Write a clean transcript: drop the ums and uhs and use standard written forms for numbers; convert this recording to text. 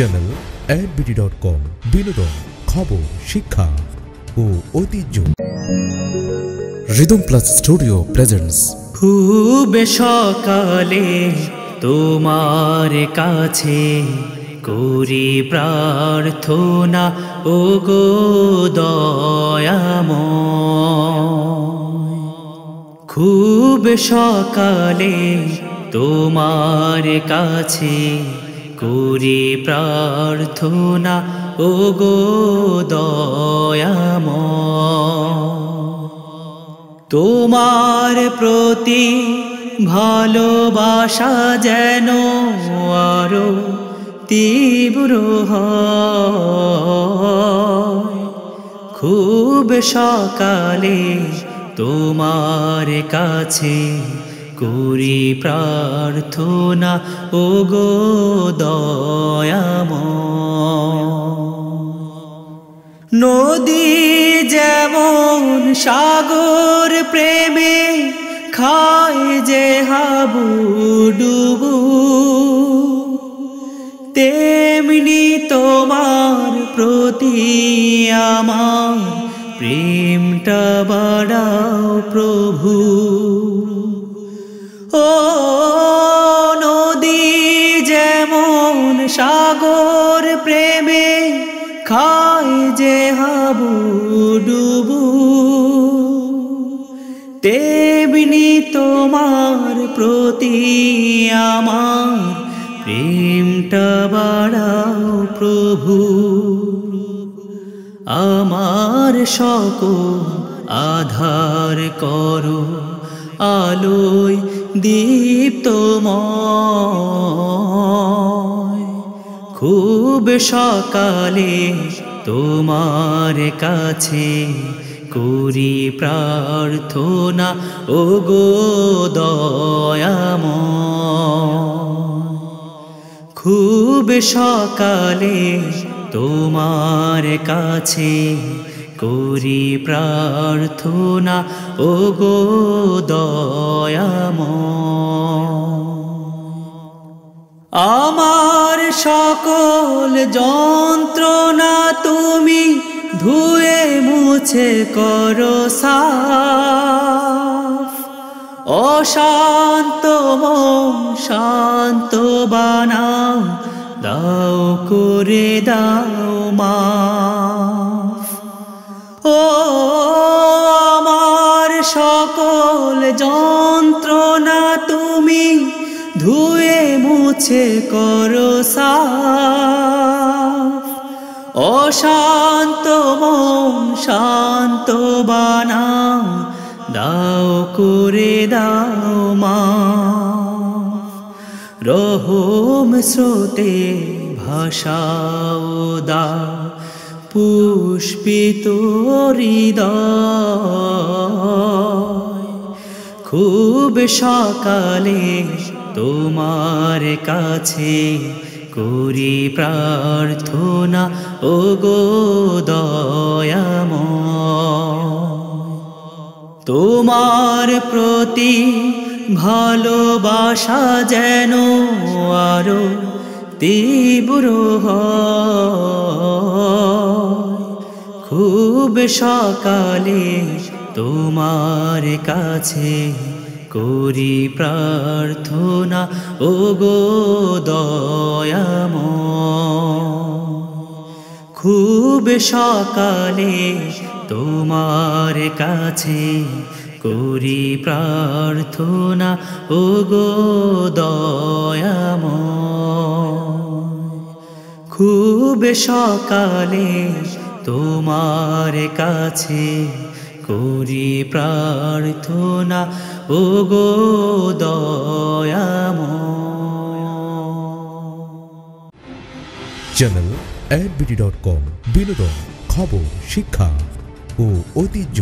Channel AD-BD.com বিনোদন খবর শিক্ষা ও ঐতিহ্য রিদম প্লাস স্টুডিও প্রেজেন্টস খুব সকালে তোমার কাছে করি প্রার্থনা ও গো দয়াময় খুব সকালে তোমার কাছে করি প্রার্থনা ও গো দয়াময় তোমার প্রতি ভালোবাসা যেন আরো তীব্র হয় খুব সকালে তোমার কাছে করি প্রার্থনা ও গো দয়াময় নদী যেমন সাগর প্রেমে খায় যে হাবুডুবু তেমনি তোমার প্রতি আমার প্রেমটা বাড়াও প্রভু ও নদী যেমন সাগর প্রেমে খায় যে হাবুডুবু তেমনি তোমার প্রতি আমার প্রেমটা বাড়াও প্রভু আমার সকল আধার করো আলোয় দীপ্তময় খুব সকালে তোমার কাছে করি প্রার্থনা ও গো দয়াময় খুব সকালে তোমার কাছে করি প্রার্থনা ও গো দয়াময় আমার সকল যন্ত্রণা তুমি ধুয়ে মুছে করো সাফ অশান্ত মন শান্ত বানাও দাও করে দাও মাফ ও আমার সকল যন্ত্রণা তুমি ধুয়ে মুছে করো সাফ অশান্ত মন শান্ত বানাও দাও করে দাও মা রহম স্রোতে ভাষাও দাও পুষ্পিত হৃদয় খুব সকালে তোমার কাছে করি প্রার্থনা ও গো দয়াময় তোমার প্রতি ভালোবাসা যেন আরো তীব্র হয় খুব সকালে তোমার কাছে করি প্রার্থনা ও গো দয়াময় খুব সকালে তোমার কাছে করি প্রার্থনা ও গো দয়াময় খুব সকালে তোমার কাছে করি প্রার্থনা ও গো দয়াময় চ্যানেল AD-BD.com বিনোদন খবর শিক্ষা ও ঐতিহ্য।